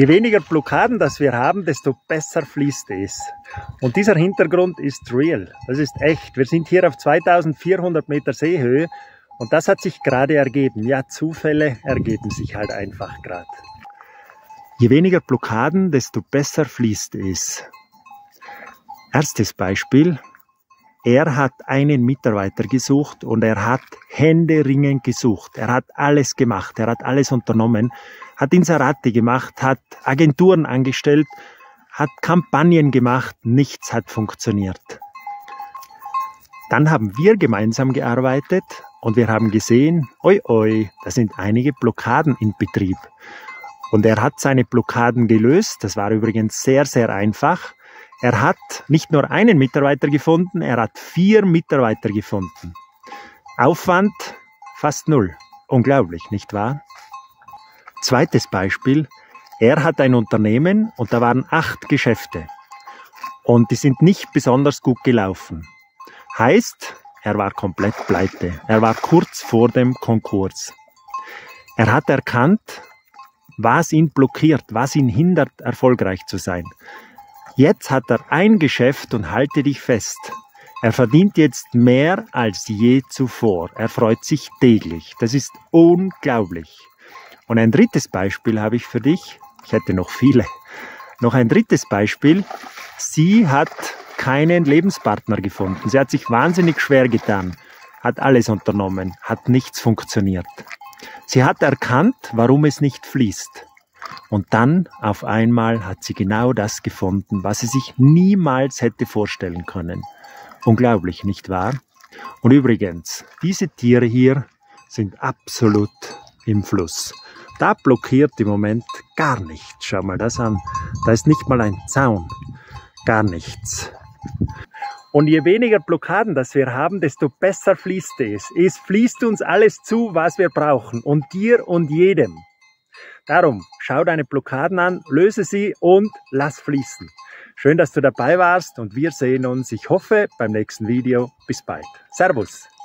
Je weniger Blockaden das wir haben, desto besser fließt es. Und dieser Hintergrund ist real. Das ist echt. Wir sind hier auf 2400 Meter Seehöhe und das hat sich gerade ergeben. Ja, Zufälle ergeben sich halt einfach gerade. Je weniger Blockaden, desto besser fließt es. Erstes Beispiel. Er hat einen Mitarbeiter gesucht und er hat händeringend gesucht. Er hat alles gemacht, er hat alles unternommen, hat Inserate gemacht, hat Agenturen angestellt, hat Kampagnen gemacht, nichts hat funktioniert. Dann haben wir gemeinsam gearbeitet und wir haben gesehen, oi oi, da sind einige Blockaden in Betrieb. Und er hat seine Blockaden gelöst, das war übrigens sehr, sehr einfach. Er hat nicht nur einen Mitarbeiter gefunden, er hat 4 Mitarbeiter gefunden. Aufwand fast null. Unglaublich, nicht wahr? Zweites Beispiel. Er hat ein Unternehmen und da waren 8 Geschäfte. Und die sind nicht besonders gut gelaufen. Heißt, er war komplett pleite. Er war kurz vor dem Konkurs. Er hat erkannt, was ihn blockiert, was ihn hindert, erfolgreich zu sein. Jetzt hat er ein Geschäft und halte dich fest. Er verdient jetzt mehr als je zuvor. Er freut sich täglich. Das ist unglaublich. Und ein drittes Beispiel habe ich für dich. Ich hätte noch viele. Noch ein drittes Beispiel. Sie hat keinen Lebenspartner gefunden. Sie hat sich wahnsinnig schwer getan, hat alles unternommen, hat nichts funktioniert. Sie hat erkannt, warum es nicht fließt. Und dann, auf einmal, hat sie genau das gefunden, was sie sich niemals hätte vorstellen können. Unglaublich, nicht wahr? Und übrigens, diese Tiere hier sind absolut im Fluss. Da blockiert im Moment gar nichts. Schau mal das an. Da ist nicht mal ein Zaun. Gar nichts. Und je weniger Blockaden das wir haben, desto besser fließt es. Es fließt uns alles zu, was wir brauchen. Und dir und jedem. Darum, schau deine Blockaden an, löse sie und lass fließen. Schön, dass du dabei warst und wir sehen uns, ich hoffe, beim nächsten Video. Bis bald. Servus.